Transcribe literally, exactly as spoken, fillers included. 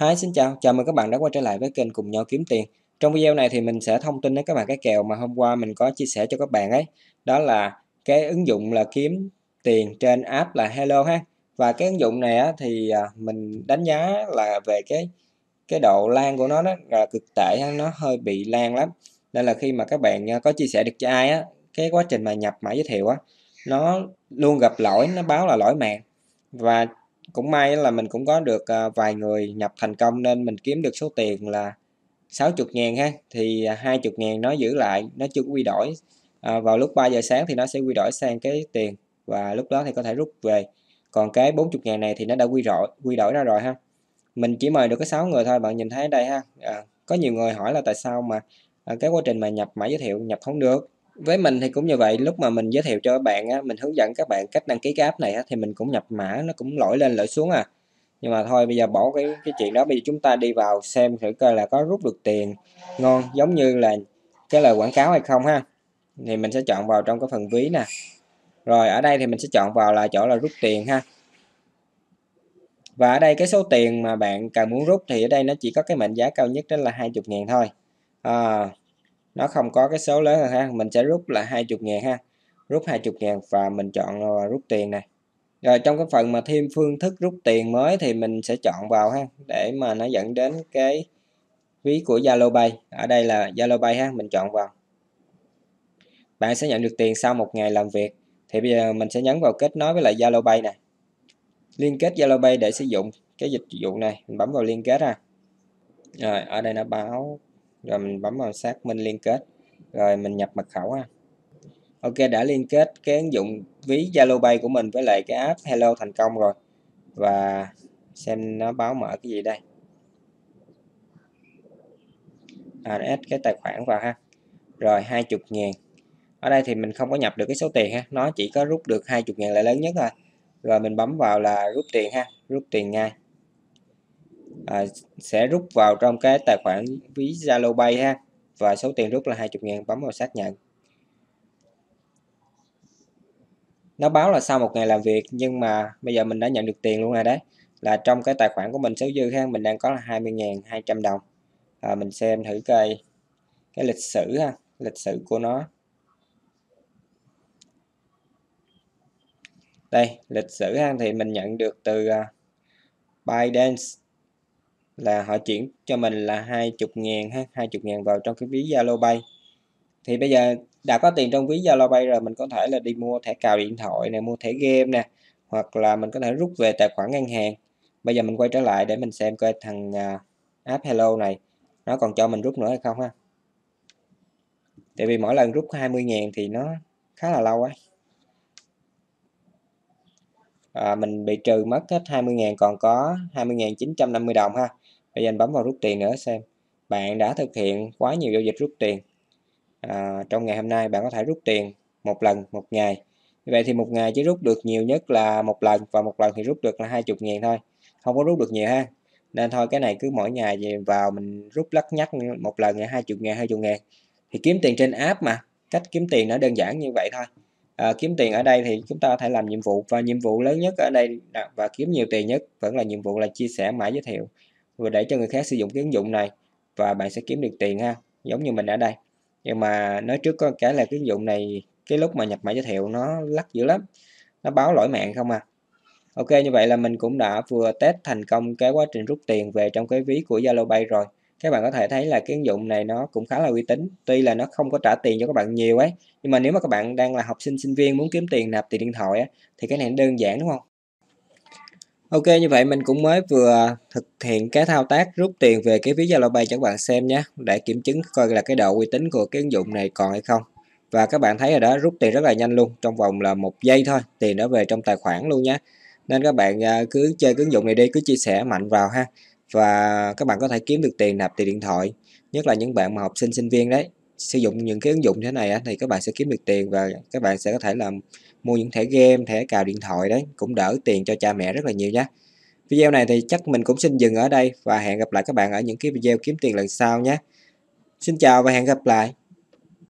Hi, xin chào, chào mừng các bạn đã quay trở lại với kênh Cùng Nhau Kiếm Tiền. Trong video này thì mình sẽ thông tin đến các bạn cái kèo mà hôm qua mình có chia sẻ cho các bạn ấy. Đó là cái ứng dụng là kiếm tiền trên app là Hello ha. Và cái ứng dụng này á, thì mình đánh giá là về cái cái độ lan của nó đó là cực tệ ha, nó hơi bị lan lắm. Nên là khi mà các bạn có chia sẻ được cho ai á, cái quá trình mà nhập mã giới thiệu á, nó luôn gặp lỗi, nó báo là lỗi mạng. Và cũng may là mình cũng có được vài người nhập thành công nên mình kiếm được số tiền là sáu mươi ngàn ha. Thì hai mươi ngàn nó giữ lại, nó chưa quy đổi. À, vào lúc ba giờ sáng thì nó sẽ quy đổi sang cái tiền và lúc đó thì có thể rút về. Còn cái bốn mươi ngàn này thì nó đã quy đổi, quy đổi ra rồi ha. Mình chỉ mời được có sáu người thôi, bạn nhìn thấy đây ha. À, có nhiều người hỏi là tại sao mà à, cái quá trình mà nhập mã giới thiệu nhập không được. Với mình thì cũng như vậy, lúc mà mình giới thiệu cho các bạn á, mình hướng dẫn các bạn cách đăng ký cái app này á, thì mình cũng nhập mã nó cũng lỗi lên lỗi xuống à. Nhưng mà thôi bây giờ bỏ cái cái chuyện đó, bây giờ chúng ta đi vào xem thử coi là có rút được tiền ngon giống như là cái lời quảng cáo hay không ha. Thì mình sẽ chọn vào trong cái phần ví nè. Rồi ở đây thì mình sẽ chọn vào là chỗ là rút tiền ha. Và ở đây cái số tiền mà bạn cần muốn rút thì ở đây nó chỉ có cái mệnh giá cao nhất đó là hai mươi ngàn thôi. À, nó không có cái số lớn hơn ha. Mình sẽ rút là hai mươi ngàn ha. Rút hai mươi ngàn và mình chọn rút tiền này. Rồi trong cái phần mà thêm phương thức rút tiền mới thì mình sẽ chọn vào ha, để mà nó dẫn đến cái ví của ZaloPay. Ở đây là ZaloPay ha, mình chọn vào. Bạn sẽ nhận được tiền sau một ngày làm việc. Thì bây giờ mình sẽ nhấn vào kết nối với lại ZaloPay này. Liên kết ZaloPay để sử dụng cái dịch vụ này, mình bấm vào liên kết ha. Rồi ở đây nó báo, rồi mình bấm vào xác minh liên kết, rồi mình nhập mật khẩu ha. Ok, đã liên kết cái ứng dụng ví ZaloPay của mình với lại cái app Hello thành công rồi. Và xem nó báo mở cái gì đây. À, add cái tài khoản vào ha. Rồi hai mươi ngàn. Ở đây thì mình không có nhập được cái số tiền ha, nó chỉ có rút được hai mươi ngàn là lớn nhất thôi. Rồi mình bấm vào là rút tiền ha, rút tiền ngay. À, sẽ rút vào trong cái tài khoản ví ZaloPay ha. Và số tiền rút là hai mươi ngàn, bấm vào xác nhận. Nó báo là sau một ngày làm việc, nhưng mà bây giờ mình đã nhận được tiền luôn rồi đấy. Là trong cái tài khoản của mình số dư ha, mình đang có là hai mươi ngàn hai trăm đồng. À, mình xem thử cái, cái lịch sử ha, lịch sử của nó. Đây, lịch sử ha, thì mình nhận được từ uh, ByDance là họ chuyển cho mình là hai mươi ngàn ha, hai mươi ngàn vào trong cái ví ZaloPay. Thì bây giờ đã có tiền trong ví ZaloPay rồi, mình có thể là đi mua thẻ cào điện thoại nè, mua thẻ game nè, hoặc là mình có thể rút về tài khoản ngân hàng. Bây giờ mình quay trở lại để mình xem coi thằng uh, app Hello này nó còn cho mình rút nữa hay không ha. Tại vì mỗi lần rút hai mươi ngàn thì nó khá là lâu ấy. À, mình bị trừ mất hết hai mươi ngàn, còn có hai mươi ngàn chín trăm năm mươi đồng ha. Bây giờ anh bấm vào rút tiền nữa xem. Bạn đã thực hiện quá nhiều giao dịch rút tiền. À, trong ngày hôm nay bạn có thể rút tiền một lần một ngày. Như vậy thì một ngày chỉ rút được nhiều nhất là một lần, và một lần thì rút được là hai mươi ngàn thôi, không có rút được nhiều ha. Nên thôi cái này cứ mỗi ngày về vào mình rút lắc nhắc một lần hai mươi ngàn hai mươi ngàn. Thì kiếm tiền trên app mà, cách kiếm tiền nó đơn giản như vậy thôi. À, kiếm tiền ở đây thì chúng ta có thể làm nhiệm vụ, và nhiệm vụ lớn nhất ở đây và kiếm nhiều tiền nhất vẫn là nhiệm vụ là chia sẻ mã giới thiệu vừa để cho người khác sử dụng cái ứng dụng này và bạn sẽ kiếm được tiền ha, giống như mình ở đây. Nhưng mà nói trước có cái là cái ứng dụng này cái lúc mà nhập mã giới thiệu nó lắc dữ lắm, nó báo lỗi mạng không à. Ok, như vậy là mình cũng đã vừa test thành công cái quá trình rút tiền về trong cái ví của ZaloPay rồi. Các bạn có thể thấy là cái ứng dụng này nó cũng khá là uy tín. Tuy là nó không có trả tiền cho các bạn nhiều ấy, nhưng mà nếu mà các bạn đang là học sinh sinh viên muốn kiếm tiền nạp tiền điện thoại ấy, thì cái này đơn giản đúng không? Ok, như vậy mình cũng mới vừa thực hiện cái thao tác rút tiền về cái ví ZaloPay cho các bạn xem nhé, để kiểm chứng coi là cái độ uy tín của cái ứng dụng này còn hay không. Và các bạn thấy rồi đó, rút tiền rất là nhanh luôn, trong vòng là một giây thôi tiền đã về trong tài khoản luôn nhé. Nên các bạn cứ chơi ứng dụng này đi, cứ chia sẻ mạnh vào ha, và các bạn có thể kiếm được tiền nạp tiền điện thoại. Nhất là những bạn mà học sinh sinh viên đấy, sử dụng những cái ứng dụng thế này á, thì các bạn sẽ kiếm được tiền, và các bạn sẽ có thể làm mua những thẻ game, thẻ cào điện thoại đấy, cũng đỡ tiền cho cha mẹ rất là nhiều nhé. Video này thì chắc mình cũng xin dừng ở đây và hẹn gặp lại các bạn ở những cái video kiếm tiền lần sau nhé. Xin chào và hẹn gặp lại.